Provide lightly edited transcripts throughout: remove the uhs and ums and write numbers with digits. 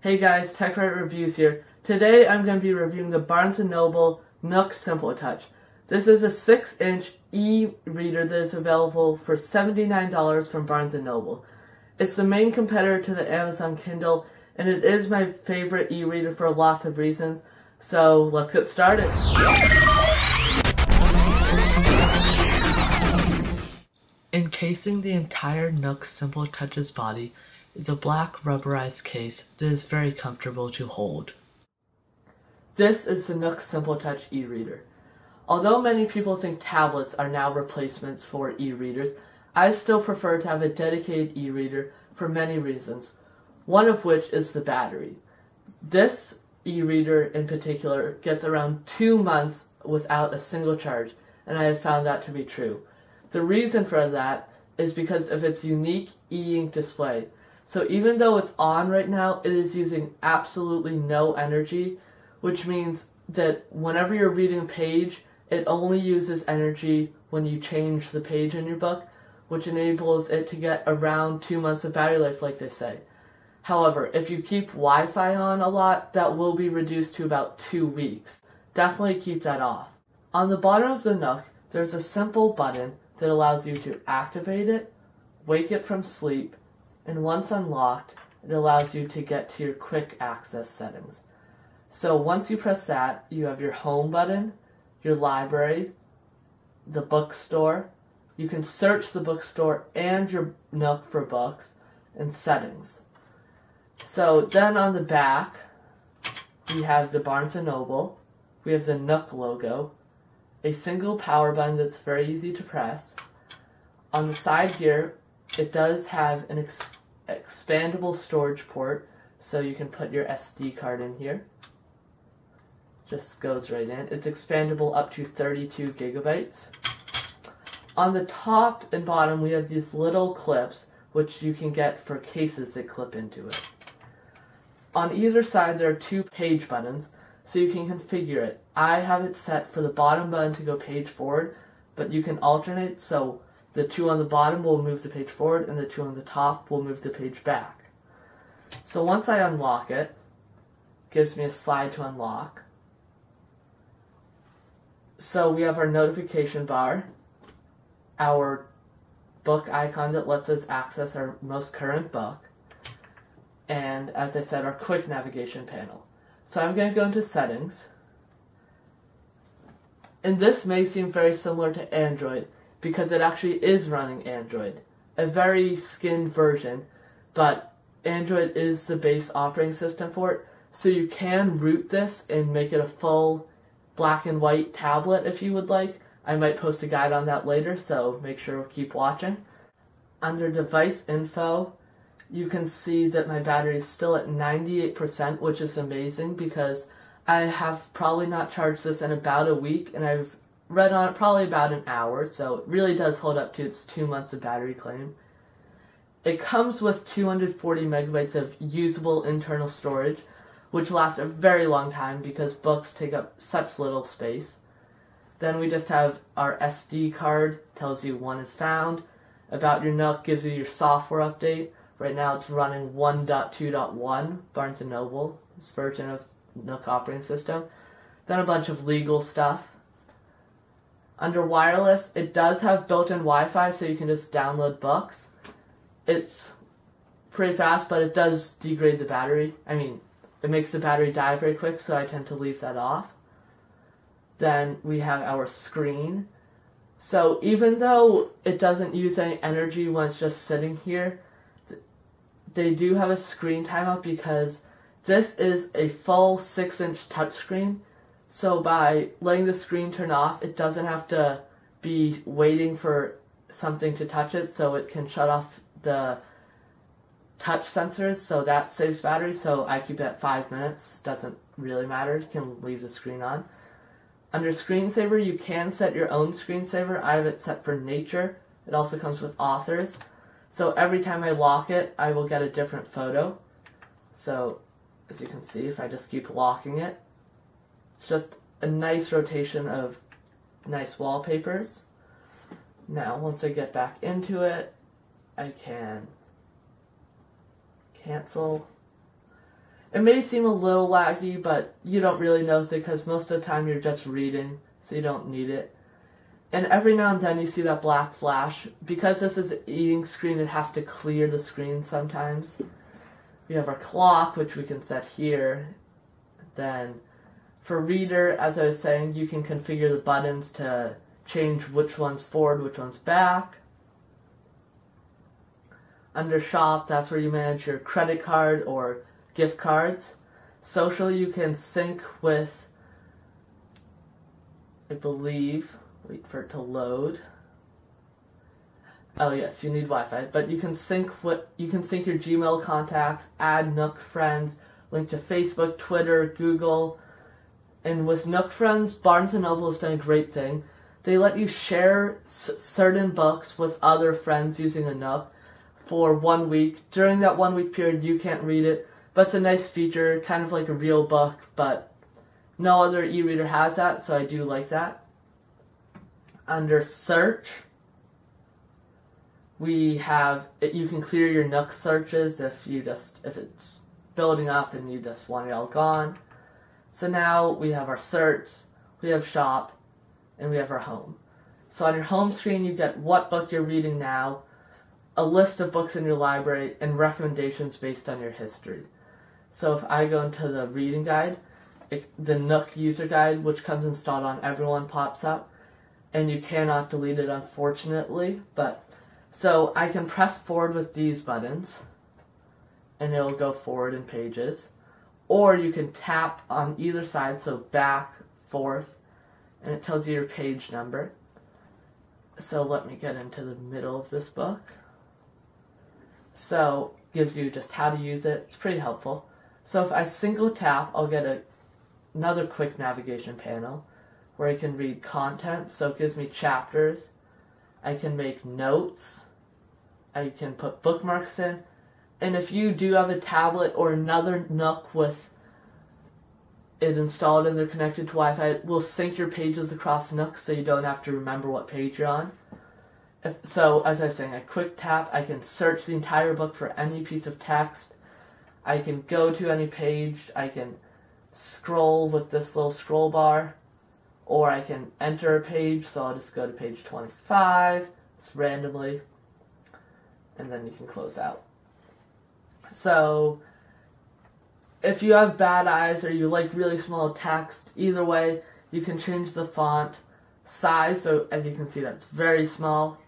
Hey guys, TechRite Reviews here. Today I'm going to be reviewing the Barnes and Noble Nook Simple Touch. This is a 6-inch e-reader that is available for $79 from Barnes and Noble. It's the main competitor to the Amazon Kindle, and it is my favorite e-reader for lots of reasons, so let's get started. Encasing the entire Nook Simple Touch's body is a black rubberized case that is very comfortable to hold. This is the Nook Simple Touch e-reader. Although many people think tablets are now replacements for e-readers, I still prefer to have a dedicated e-reader for many reasons, one of which is the battery. This e-reader in particular gets around 2 months without a single charge, and I have found that to be true. The reason for that is because of its unique e-ink display. So even though it's on right now, it is using absolutely no energy, which means that whenever you're reading a page, it only uses energy when you change the page in your book, which enables it to get around 2 months of battery life, like they say. However, if you keep Wi-Fi on a lot, that will be reduced to about 2 weeks. Definitely keep that off. On the bottom of the Nook, there's a simple button that allows you to activate it, wake it from sleep, and once unlocked, it allows you to get to your quick access settings. So once you press that, you have your home button, your library, the bookstore. You can search the bookstore and your Nook for books, and settings. So then on the back, we have the Barnes & Noble, we have the Nook logo, a single power button that's very easy to press. On the side here, it does have an expandable storage port, so you can put your SD card in here. Just goes right in. It's expandable up to 32 gigabytes. On the top and bottom, we have these little clips, which you can get for cases that clip into it. On either side, there are two page buttons, so you can configure it. I have it set for the bottom button to go page forward, but you can alternate, so the two on the bottom will move the page forward, and the two on the top will move the page back. So once I unlock it, it gives me a slide to unlock. So we have our notification bar, our book icon that lets us access our most current book, and as I said, our quick navigation panel. So I'm going to go into settings, and this may seem very similar to Android, because it actually is running Android, a very skinned version, but Android is the base operating system for it, so you can root this and make it a full black and white tablet if you would like. I might post a guide on that later, so make sure to keep watching. Under device info, you can see that my battery is still at 98%, which is amazing because I have probably not charged this in about a week, and I've read on it probably about an hour, so it really does hold up to its 2 months of battery claim. It comes with 240 megabytes of usable internal storage, which lasts a very long time because books take up such little space. Then we just have our SD card, tells you one is found. About your Nook gives you your software update. Right now it's running 1.2.1, Barnes & Noble's version of Nook operating system. Then a bunch of legal stuff. Under wireless, it does have built-in Wi-Fi, so you can just download books. It's pretty fast, but it does degrade the battery. I mean, it makes the battery die very quick, so I tend to leave that off. Then we have our screen. So even though it doesn't use any energy when it's just sitting here, they do have a screen timeout because this is a full 6-inch touchscreen. So by letting the screen turn off, it doesn't have to be waiting for something to touch it, so it can shut off the touch sensors, so that saves battery, so I keep it at 5 minutes, doesn't really matter, you can leave the screen on. Under screensaver, you can set your own screensaver. I have it set for nature. It also comes with authors, so every time I lock it, I will get a different photo. So as you can see, if I just keep locking it, it's just a nice rotation of nice wallpapers. Now, once I get back into it, I can cancel. It may seem a little laggy, but you don't really notice it because most of the time you're just reading, so you don't need it. And every now and then you see that black flash. Because this is an e-ink screen, it has to clear the screen sometimes. We have our clock, which we can set here. Then for reader, as I was saying, you can configure the buttons to change which one's forward, which one's back. Under shop, that's where you manage your credit card or gift cards. Social, you can sync with, I believe, wait for it to load. Oh yes, you need Wi-Fi, but you can sync your Gmail contacts, add Nook friends, link to Facebook, Twitter, Google. And with Nook friends, Barnes and Noble has done a great thing. They let you share certain books with other friends using a Nook for 1 week. During that 1 week period, you can't read it, but it's a nice feature, kind of like a real book, but no other e-reader has that, so I do like that. Under search, we have, you can clear your Nook searches if it's building up and you just want it all gone. So now we have our search, we have shop, and we have our home. So on your home screen, you get what book you're reading now, a list of books in your library, and recommendations based on your history. So if I go into the reading guide, the Nook user guide, which comes installed on everyone, pops up. And you cannot delete it, unfortunately, but so I can press forward with these buttons and it'll go forward in pages, or you can tap on either side, so back, forth, and it tells you your page number. So let me get into the middle of this book. So gives you just how to use it. It's pretty helpful. So if I single tap, I'll get another quick navigation panel where I can read content, so it gives me chapters. I can make notes, I can put bookmarks in, and if you do have a tablet or another Nook with it installed and they're connected to Wi-Fi, it will sync your pages across Nook so you don't have to remember what page you're on. So as I was saying, a quick tap, I can search the entire book for any piece of text, I can go to any page, I can scroll with this little scroll bar, or I can enter a page, so I'll just go to page 25, just randomly, and then you can close out. So, if you have bad eyes or you like really small text, either way, you can change the font size, so as you can see that's very small,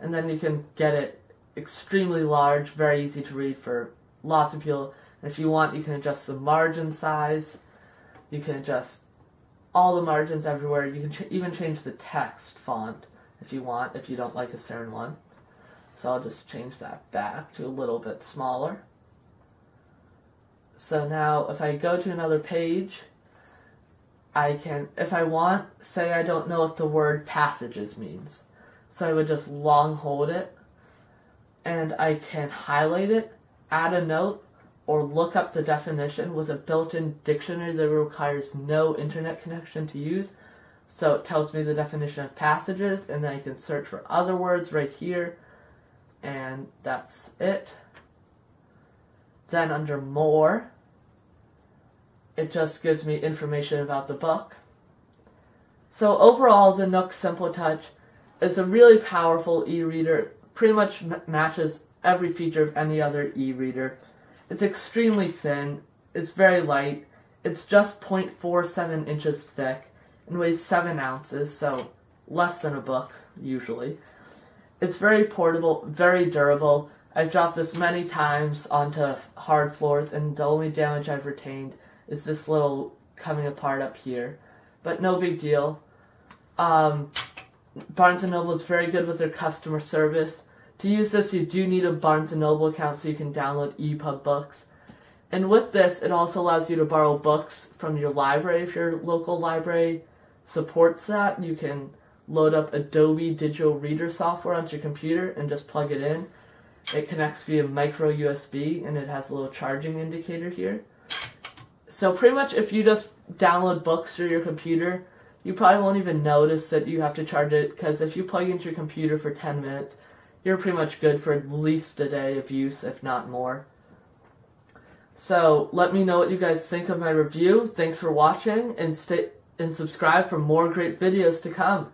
and then you can get it extremely large, very easy to read for lots of people. And if you want, you can adjust the margin size, you can adjust all the margins everywhere. You can even change the text font if you want, if you don't like a certain one. So I'll just change that back to a little bit smaller. So now if I go to another page, I can, if I want, say I don't know what the word passages means. So I would just long hold it, and I can highlight it, add a note, or look up the definition with a built-in dictionary that requires no internet connection to use. So it tells me the definition of passages, and then I can search for other words right here, and that's it. Then under more, it just gives me information about the book. So overall, the Nook Simple Touch is a really powerful e-reader. It pretty much matches every feature of any other e-reader. It's extremely thin, it's very light, it's just 0.47 inches thick and weighs 7 ounces, so less than a book, usually. It's very portable, very durable. I've dropped this many times onto hard floors, and the only damage I've retained is this little coming apart up here, but no big deal. Barnes & Noble is very good with their customer service. To use this, you do need a Barnes & Noble account so you can download EPUB books. And with this, it also allows you to borrow books from your library if your local library supports that. You can load up Adobe Digital Reader software onto your computer and just plug it in. It connects via micro-USB, and it has a little charging indicator here. So pretty much if you just download books through your computer, you probably won't even notice that you have to charge it, because if you plug into your computer for 10 minutes, you're pretty much good for at least a day of use, if not more. So let me know what you guys think of my review. Thanks for watching, and subscribe for more great videos to come.